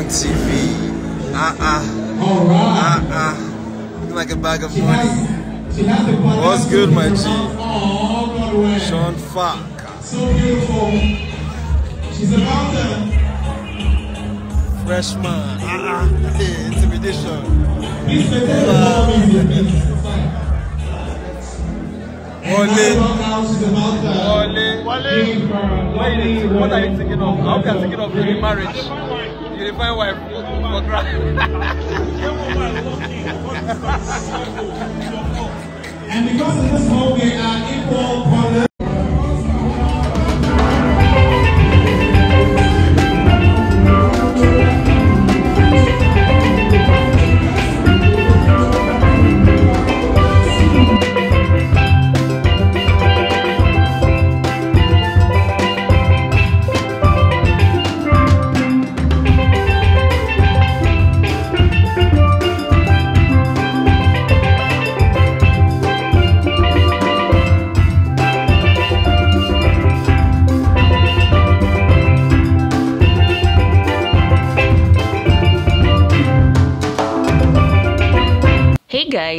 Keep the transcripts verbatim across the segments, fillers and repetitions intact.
wrong T V. Ah, ah. All right. Ah, ah. Looking like a bag of she money. Has, she has the What's good, my G? Sean Fark. So beautiful. She's a mountain. Freshman. Ah, ah. Okay, intimidation. Please make Wole, Wole, Wole, what are you thinking of? I hope you are thinking of doing marriage. Unified wife, for granted. And because of this whole we are equal partners.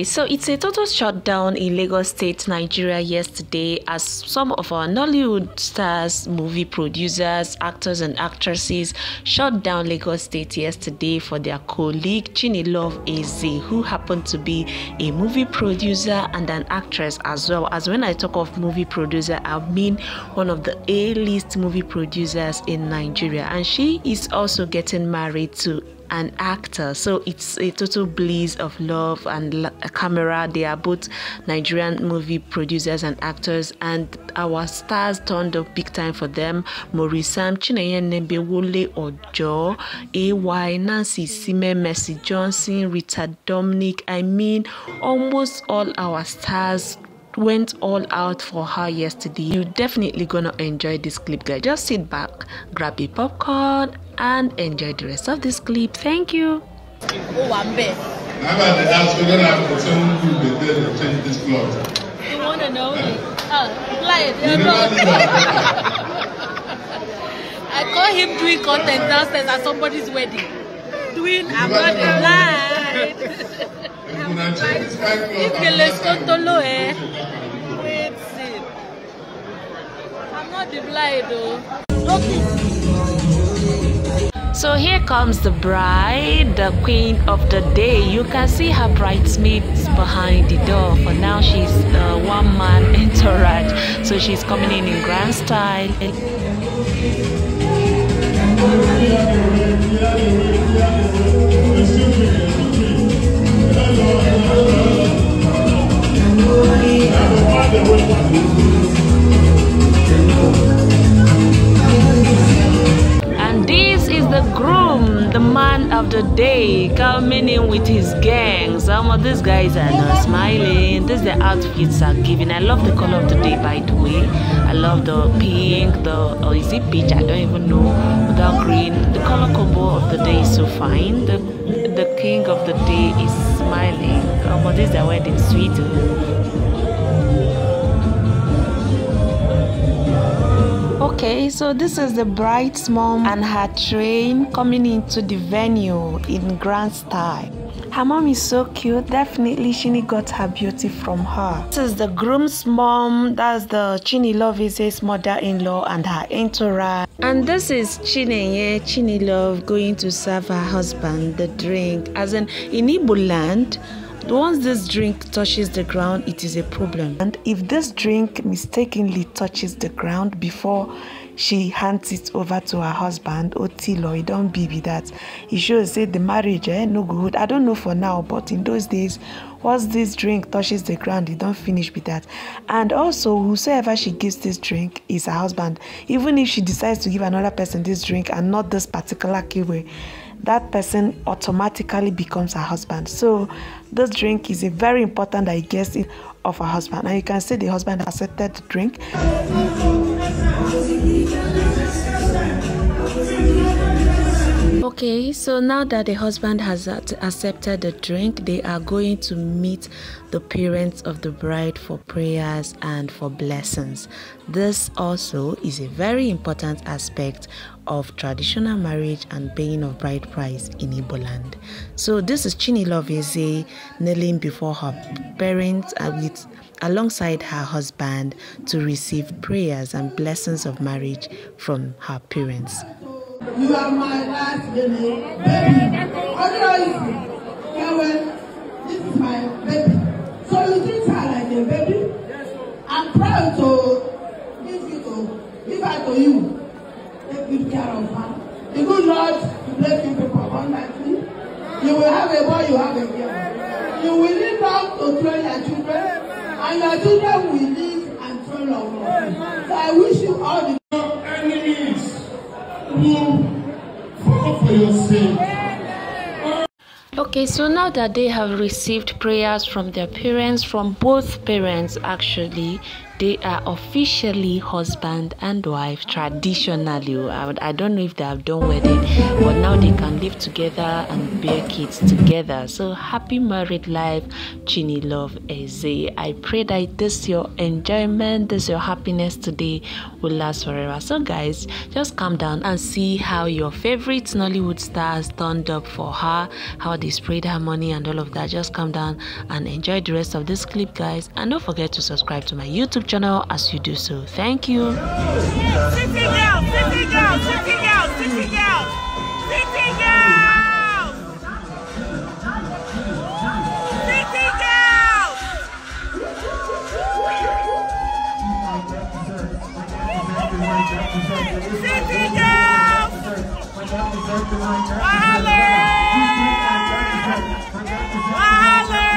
So it's a total shutdown in Lagos State, Nigeria yesterday as some of our Nollywood stars, movie producers, actors and actresses shut down Lagos State yesterday for their colleague ChinneyLove Eze, who happened to be a movie producer and an actress as well. As when I talk of movie producer, I mean one of the A-list movie producers in Nigeria, and she is also getting married to an actor. So it's a total bliss of love and camera. They are both Nigerian movie producers and actors, and our stars turned up big time for them. Maurice Sam, Chinenye Nnebe, Wole Ojo, A Y, Nancy Sime, Mercy Johnson, Rita Dominic. I mean, almost all our stars went all out for her yesterday. You're definitely gonna enjoy this clip, guys. Just sit back, grab your popcorn and enjoy the rest of this clip. Thank you. Oh, I'm bad. How about the house? We're gonna have to someone who be there to change this cloth. You wanna know? Uh, like, you know. I call him doing content downstairs at somebody's wedding. Doing about the light. I'm gonna change this kind of cloth. Let's go to low, eh? Wait, see. I'm not the blind though. Okay. So here comes the bride, the queen of the day. You can see her bridesmaids behind the door. For now, she's a one-man entourage. So she's coming in in grand style. And this is the groom, the man of the day, coming in with his gang. Some of these guys are not smiling. This is the outfits are giving. I love the color of the day, by the way. I love the pink, the oh, is it peach? I don't even know. Without green, the color combo of the day is so fine. The the king of the day is smiling. Some of these are wedding suite. Okay, so this is the bride's mom and her train coming into the venue in grand style. Her mom is so cute. Definitely Chinny got her beauty from her. This is the groom's mom. That's the ChinneyLove Eze's mother-in-law and her entourage. And this is Chinenye ChinneyLove going to serve her husband the drink. As in, in Igboland, once this drink touches the ground, it is a problem. And if this drink mistakenly touches the ground before she hands it over to her husband, Otiloy, don't be with that. He should say the marriage, eh, no good. I don't know for now, but in those days, once this drink touches the ground, he don't finish with that. And also, whosoever she gives this drink is her husband. Even if she decides to give another person this drink and not this particular kiwi, that person automatically becomes her husband. So this drink is a very important, I guess, of her husband. And you can see the husband accepted the drink. Okay, so now that the husband has accepted the drink, they are going to meet the parents of the bride for prayers and for blessings. This also is a very important aspect of traditional marriage and paying of bride price in Igboland. So this is ChinneyLove Eze kneeling before her parents with, alongside her husband, to receive prayers and blessings of marriage from her parents. You are my last baby. Baby. Otiloy, yeah, well, this is my baby. So you treat her like a baby. I'm proud to give it to give her to you. Take good care of her. The good Lord will bless you people abundantly. You will have a boy, you have a girl. You will live out to train your children, and your children will live and train your Lord. So I wish you all the enemies. Okay, so now that they have received prayers from their parents, from both parents actually, they are officially husband and wife traditionally. I, I don't know if they have done wedding, but now they can live together and bear kids together. So happy married life, ChinneyLove Eze. I pray that this your enjoyment, this your happiness today will last forever. So guys, just calm down and see how your favorite Nollywood stars turned up for her, how they sprayed her money and all of that. Just calm down and enjoy the rest of this clip, guys. And don't forget to subscribe to my YouTube channel. Channel as you do so. Thank you. Sitting out, sitting out, sitting out, sitting out, sitting out, sitting out. Sitting out. Wahala. Wahala.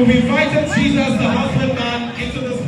We've invited Jesus, the husband man, into this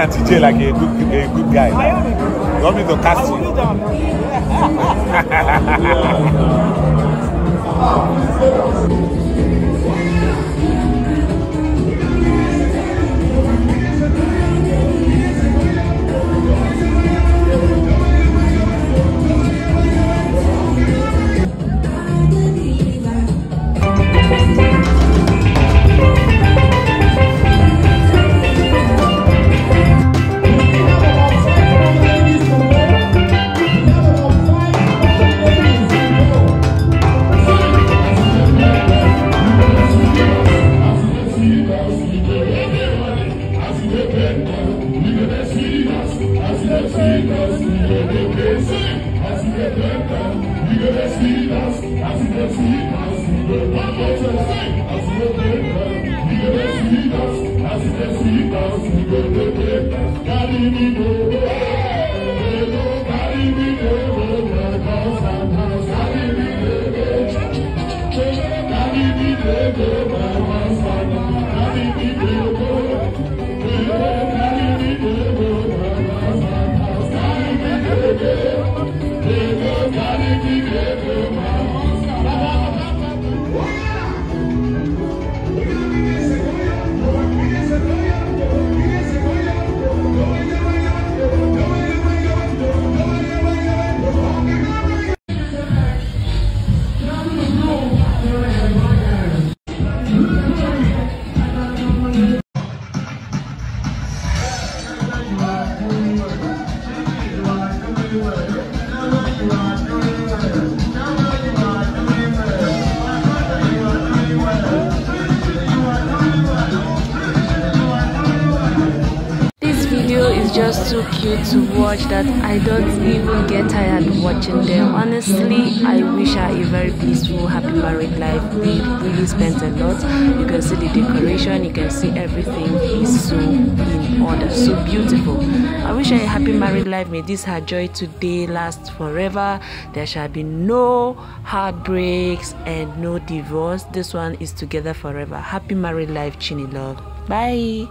and T J like a good, a good guy. You want me to cast you? Just too cute to watch that I don't even get tired of watching them. Honestly, I wish her a very peaceful, happy married life. They really spent a lot. You can see the decoration, you can see everything is so in order, so beautiful. I wish her a happy married life. May this her joy today last forever. There shall be no heartbreaks and no divorce. This one is together forever. Happy married life, ChinneyLove. Bye.